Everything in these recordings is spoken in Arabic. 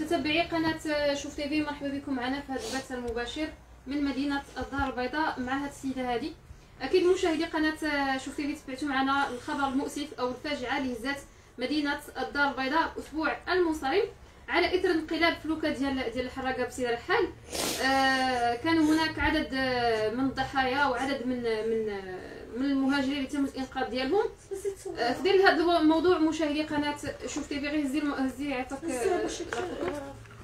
متتبعي قناه شوف تي في، مرحبا بكم معنا في هذا البث المباشر من مدينه الدار البيضاء مع هذه السيده هذه. اكيد مشاهدي قناه شوف تي في تبعتوا معنا الخبر المؤسف او الفاجعه اللي هزت مدينه الدار البيضاء اسبوع المنصرم على اثر انقلاب فلوكه ديال الحراقه بسير الحال. كان هناك عدد من الضحايا وعدد من المهاجرين اللي تم الانقاذ ديالهم. في ظل هذا الموضوع مشاهدي قناه شوف تي في، غير هزي عطاك.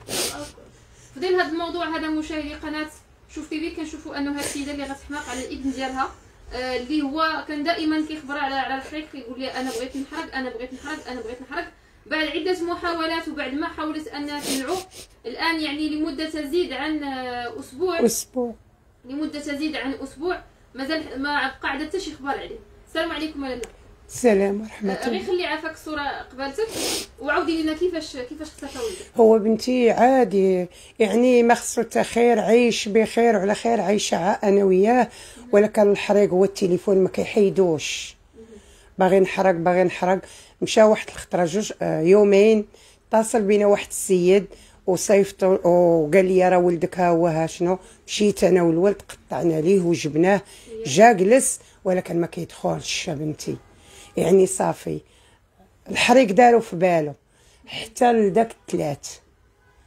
في ظل هذا الموضوع هذا مشاهدي قناه شوف تي في كنشوفوا انه هاد السيده اللي غتحماق على الابن ديالها اللي هو كان دائما كيخبرها على الحريق، كيقول لها انا بغيت نحرق انا بغيت نحرق انا بغيت نحرق، بعد عده محاولات وبعد ما حاولت انها تنعو الان يعني لمده تزيد عن اسبوع لمده تزيد عن اسبوع مازال ما بقى عندها حتى شي خبر عليه. السلام عليكم لاله. السلام ورحمه الله. غير خلي عافاك الصوره قبالتك وعاودي لنا كيفاش اختفى ولدك. هو بنتي عادي يعني ما خصو حتى خير، عايش بخير وعلى خير، عايشه انا وياه، ولكن الحريق هو التليفون ما كيحيدوش، باغي نحرق باغي نحرق. مشى واحد الخطره جوج يومين اتصل بينا واحد السيد وصيفط وقال لي راه ولدك ها هو ها شنو. مشيت انا والولد قطعنا ليه وجبناه، جا جلس ولكن ما كيدخلش بنتي يعني صافي. الحريق داروا في باله حتى لذاك الثلاث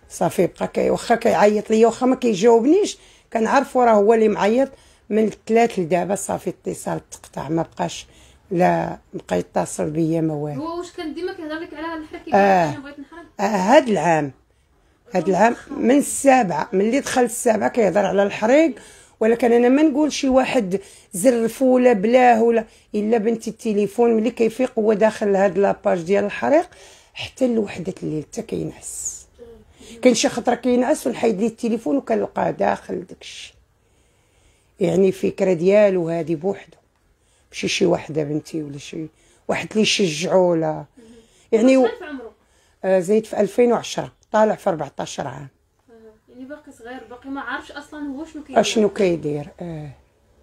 صافي، بقى واخا كيعيط ليا واخا ما كيجاوبنيش كنعرفو راه هو اللي معيط. من الثلاث لدابا صافي اتصال تقطع، ما بقاش لا بقى يتصل بيا ما والو. هو واش كان ديما كيهضر لك على الحركه انا بغيت نحرق؟ هاد العام من السابعه، ملي دخل السابعه كيهضر على الحريق، ولكن انا ما نقول شي واحد زرف ولا بلاه ولا الا بنتي التليفون ملي كيفيق هو داخل هاد لاباج ديال الحريق حتى لوحده الليل حتى كينعس. كاين شي خطره كينعس ونحيد ليه التليفون وكنلقاه داخل داكشي يعني فكره ديالو هادي بوحدو، ماشي شي وحده بنتي ولا شي واحد اللي يشجعو ولا يعني شحال في عمرو؟ زيد في 2010 طالع في 14 عام. يعني باقي صغير، باقي ما عارفش اصلا هو شنو كيدير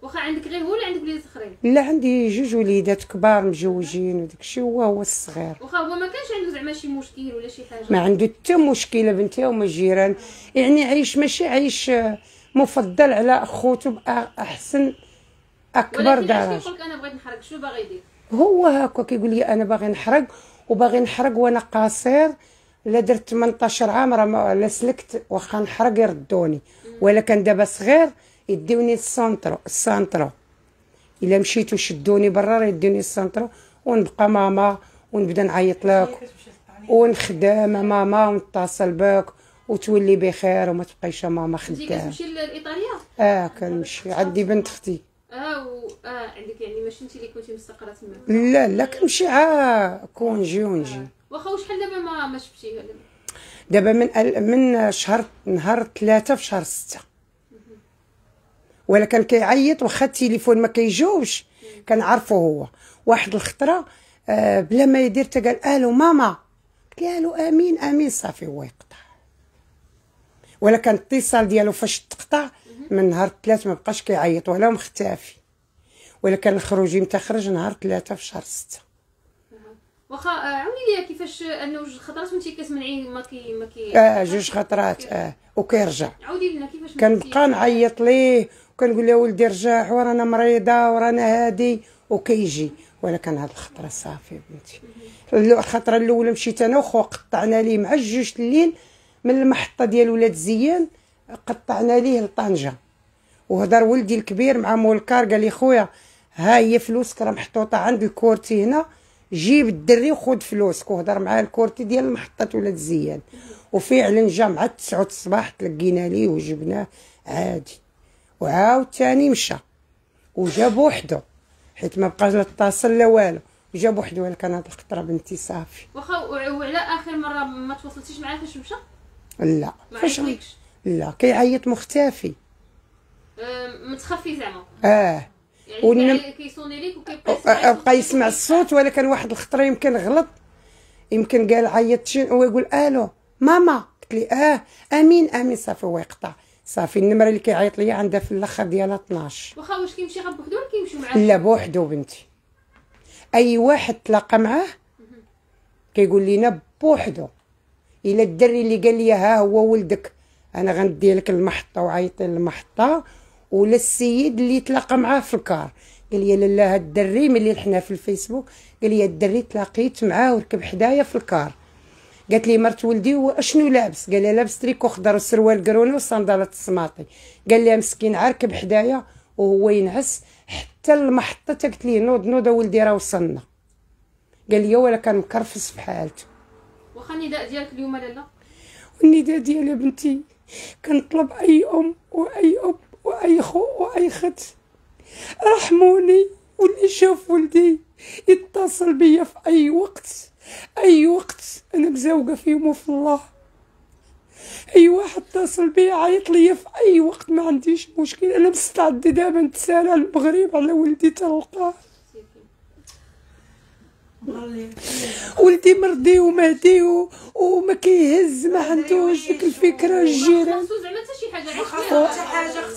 واخا عندك غير هو ولا عندك وليدات اخرين؟ لا عندي جوج وليدات كبار مجوجين وداكشي، هو الصغير. واخا هو ما كانش عنده زعما شي مشكل ولا شي حاجه؟ ما عنده حتى مشكله بنتي، هما الجيران يعني عايش ماشي عايش مفضل على خوتو باحسن اكبر درجه. ولكن كيقول لك انا بغيت نحرق، شنو باغي يدير؟ هو هكا كيقول لي انا باغي نحرق وباغي نحرق وانا قاصر، لا درت 18 عام راه لا سلكت، واخا نحرق يردوني. ولكن دابا صغير يديوني السانترو، الا مشيت وشدوني برا يديوني السانترو ونبقى ماما ونبدا نعيط لك ونخدم ماما ونتصل بك وتولي بخير وما تبقيش ماما خدامه. كتمشي لايطاليا؟ كنمشي، عندي بنت اختي. عندك يعني ماشي انت اللي كنتي مستقره تما؟ لا لا كنمشي عا كونجي ونجي. واخا وشحال دابا ما شفتيها دابا؟ دابا من شهر نهار 3 في شهر 6، ولكن كيعيط واخا التليفون ما كيجاوبش كنعرفو هو. واحد الخطره بلا ما يدير حتى قال الو ماما، قلت لها الو امين امين صافي هو يقطع. ولكن الاتصال ديالو فاش تقطع من نهار 3 ما بقاش كيعيط ولا مختفي، ولكن الخروجي متى خرج نهار 3 في شهر 6. واخا عاوني ليا كيفاش انه جوج خطرات وانت كتمنعيه ما كي جوج خطرات وكيرجع. عاودي لينا كيفاش كنبقى نعيط ليه وكنقول له ولدي رجع ورانا مريضه ورانا هادي وكيجي، ولكن هاد الخطره صافي بنتي. الخطره الاولى مشيت انا وخو قطعنا ليه مع الجوج الليل من المحطه ديال ولاد زيان، قطعنا ليه لطنجه وهضر ولدي الكبير مع مول الكار قال لي خويا ها هي فلوسك راه محطوطه عند الكورتي هنا، جيب الدري وخذ فلوسك، وهضر معاه الكورتي ديال محطه ولاد زيان. وفعلا جا مع 9 الصباح تلقينا ليه وجبناه عادي، وعاود ثاني مشى وجاب وحده حيت ما بقاش لا اتصل لا والو، وجاب وحده. ولكن هاد الخطره بنتي صافي. واخا وعلى اخر مره ما تواصلتيش معاه فاش مشى؟ لا فاش لا كيعيط مختفي متخفي زعما. يعني كيصوني ليك وكيبقى يسمع الصوت، ولكن واحد الخطره يمكن غلط، يمكن قال عيط شي ويقول الو ماما، قلت لي امين امين صافي هو يقطع صافي. النمره اللي كيعيط ليا عندها في الاخر ديالها 12. واخا واش كيمشي غير بوحدو ولا كيمشيو معاه؟ لا بوحدو بنتي، اي واحد تلاقى معاه كيقول لينا بوحدو الى الدري اللي قال لي ها هو ولدك انا غندي لك المحطه، وعيط للمحطه، ولا السيد اللي تلاقى معاه في الكار قال لي لاله هاد الدري، ملي حنا في الفيسبوك قال لي الدري تلاقيت معاه وركب حدايا في الكار. قالت لي مرت ولدي واشنو لابس؟ قال لها لابس تريكو خضر وسروال كرونه والصندالات السماطي. قال لها مسكين عاركب حدايا وهو ينعس حتى المحطه. قالت لي نوض نوض ولدي راه وصلنا. قال لي ولا كان مكرفس في حالته. واخا النداء ديالك اليوم لاله؟ النداء ديالي بنتي كنطلب اي ام واي اب واي خو واي خت رحموني، واللي شاف ولدي يتصل بيا في اي وقت اي وقت، انا مزوقه فيهم وفي الله، اي واحد اتصل بيا عيط ليا في اي وقت، ما عنديش مشكل، انا مستعده دابا نتسالى المغرب على ولدي تلقاه. ولدي مرضي ومهدي وما كيهز، ما عندوش ديك الفكره الجيران.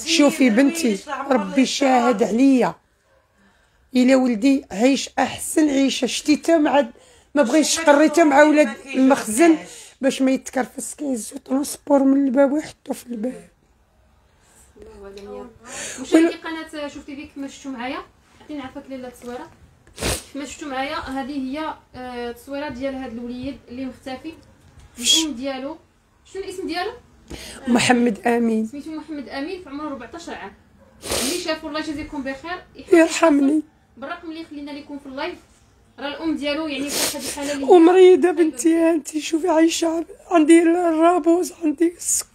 شوفي بنتي ربي شاهد عليا، الا ولدي عيش احسن عيشه شتيته مع ما بغيش قريته مع ولاد المخزن باش ما يتكرفس، كيهزو ترونسبور من الباب ويحطو في الباب. شفتي قناه شفتي فيك ما شفتو معايا؟ عطيني عفاك لاله التصويره كما شفتو معايا، هذه هي التصويره ديال هذا الوليد اللي مختفي، الام ديالو شنو الاسم ديالو؟ محمد امين، سميتو محمد امين، في عمره 14 عام. اللي شافو الله يجازيكم بخير يرحمني بالرقم اللي خلينا لكم في اللايف. راه الام ديالو يعني في هذه الحاله ومريضه بنتي، انت شوفي عايشه، عندي الرابوز، عندي السكر.